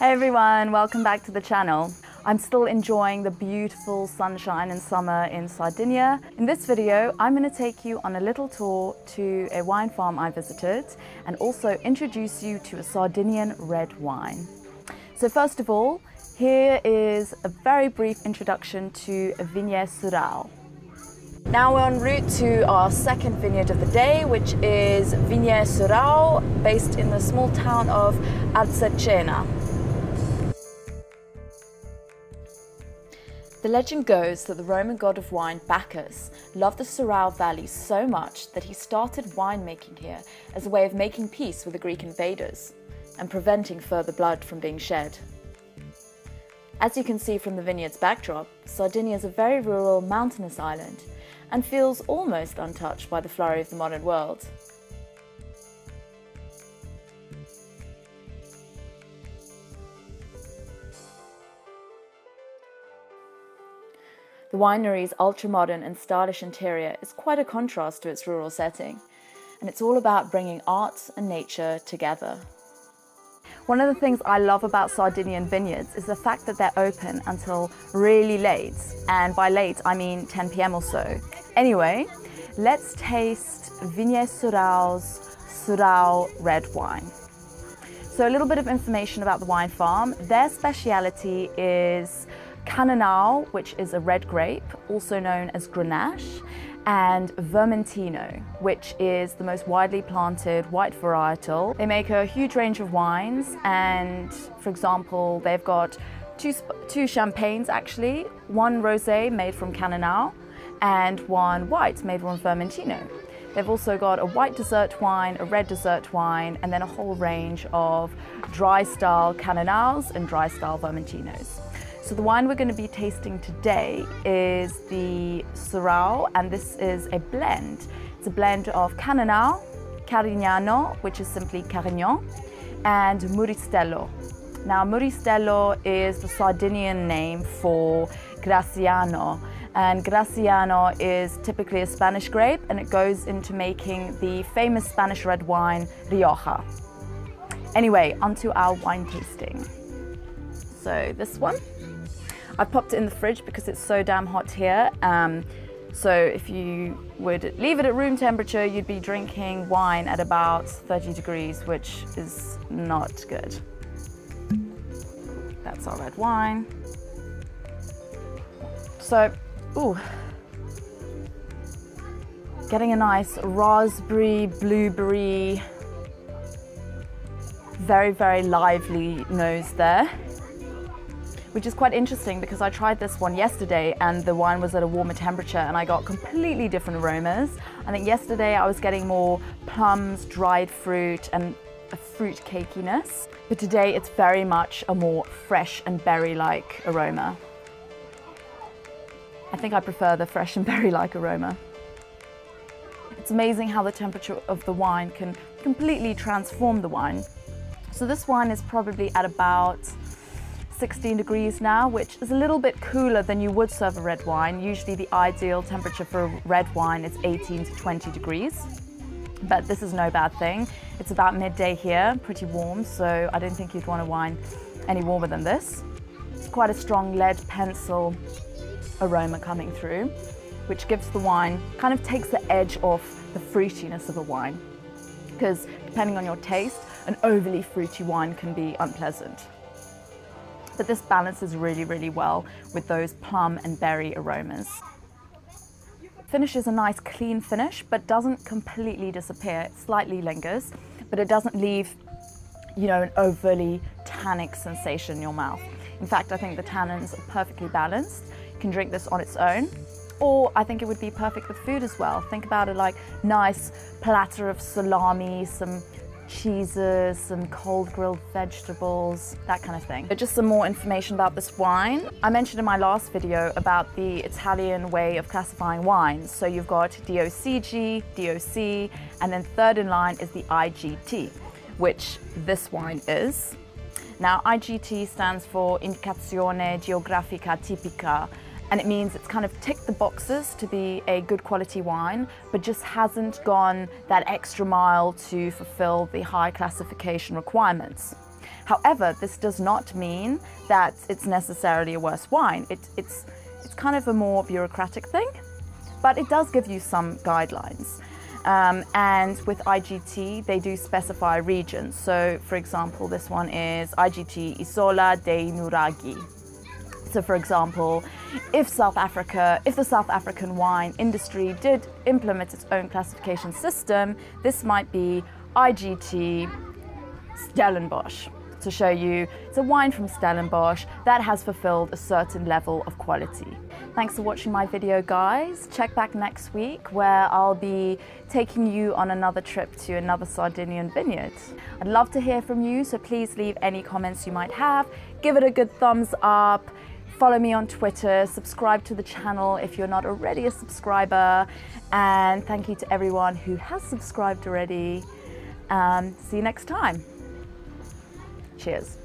Hey everyone, welcome back to the channel. I'm still enjoying the beautiful sunshine and summer in Sardinia. In this video, I'm going to take you on a little tour to a wine farm I visited and also introduce you to a Sardinian red wine. So first of all, here is a very brief introduction to Vigne Surrau. Now we're en route to our second vineyard of the day, which is Vigne Surrau, based in the small town of Arzachena. The legend goes that the Roman god of wine, Bacchus, loved the Surrau Valley so much that he started winemaking here as a way of making peace with the Greek invaders and preventing further blood from being shed. As you can see from the vineyard's backdrop, Sardinia is a very rural, mountainous island and feels almost untouched by the flurry of the modern world. The winery's ultra-modern and stylish interior is quite a contrast to its rural setting, and it's all about bringing art and nature together. One of the things I love about Sardinian vineyards is the fact that they're open until really late, and by late I mean 10 p.m. or so. Anyway, let's taste Vigne Surrau's Surrau red wine. So a little bit of information about the wine farm. Their speciality is Cannonau, which is a red grape, also known as Grenache, and Vermentino, which is the most widely planted white varietal. They make a huge range of wines, and for example, they've got two champagnes actually, one rosé made from Cannonau and one white made from Vermentino. They've also got a white dessert wine, a red dessert wine, and then a whole range of dry style Cannonaus and dry style Vermentinos. So the wine we're going to be tasting today is the Surrau, and this is a blend. It's a blend of Cannonau, Carignano, which is simply Carignan, and Muristello. Now Muristello is the Sardinian name for Graciano, and Graciano is typically a Spanish grape, and it goes into making the famous Spanish red wine Rioja. Anyway, onto our wine tasting. So this one, I popped it in the fridge because it's so damn hot here. So if you would leave it at room temperature, you'd be drinking wine at about 30 degrees, which is not good. That's our red wine. So, ooh, getting a nice raspberry, blueberry, very, very lively nose there. Which is quite interesting because I tried this one yesterday and the wine was at a warmer temperature and I got completely different aromas. I think yesterday I was getting more plums, dried fruit and a fruit cakiness. But today it's very much a more fresh and berry-like aroma. I think I prefer the fresh and berry-like aroma. It's amazing how the temperature of the wine can completely transform the wine. So this wine is probably at about 16 degrees now, which is a little bit cooler than you would serve a red wine. Usually the ideal temperature for a red wine is 18 to 20 degrees, but this is no bad thing. It's about midday here, pretty warm, so I don't think you'd want a wine any warmer than this. It's quite a strong lead pencil aroma coming through, which gives the wine, kind of takes the edge off the fruitiness of a wine, because depending on your taste, an overly fruity wine can be unpleasant. But this balances really, really well with those plum and berry aromas. Finish is a nice clean finish, but doesn't completely disappear. It slightly lingers, but it doesn't leave, you know, an overly tannic sensation in your mouth. In fact, I think the tannins are perfectly balanced. You can drink this on its own, or I think it would be perfect with food as well. Think about it like nice platter of salami, some cheeses, some cold grilled vegetables, that kind of thing. But just some more information about this wine. I mentioned in my last video about the Italian way of classifying wines. So you've got DOCG, DOC, and then third in line is the IGT, which this wine is. Now IGT stands for Indicazione Geografica Tipica, and it means it's kind of ticked the boxes to be a good quality wine, but just hasn't gone that extra mile to fulfill the high classification requirements. However, this does not mean that it's necessarily a worse wine. It's kind of a more bureaucratic thing, but it does give you some guidelines. And with IGT, they do specify regions. So, for example, this one is IGT Isola dei Nuraghi. So, for example, if the South African wine industry did implement its own classification system, this might be IGT Stellenbosch, to show you it's a wine from Stellenbosch that has fulfilled a certain level of quality. Thanks for watching my video, guys. Check back next week where I'll be taking you on another trip to another Sardinian vineyard. I'd love to hear from you, so please leave any comments you might have. Give it a good thumbs up. Follow me on Twitter. Subscribe to the channel if you're not already a subscriber. And thank you to everyone who has subscribed already. See you next time. Cheers.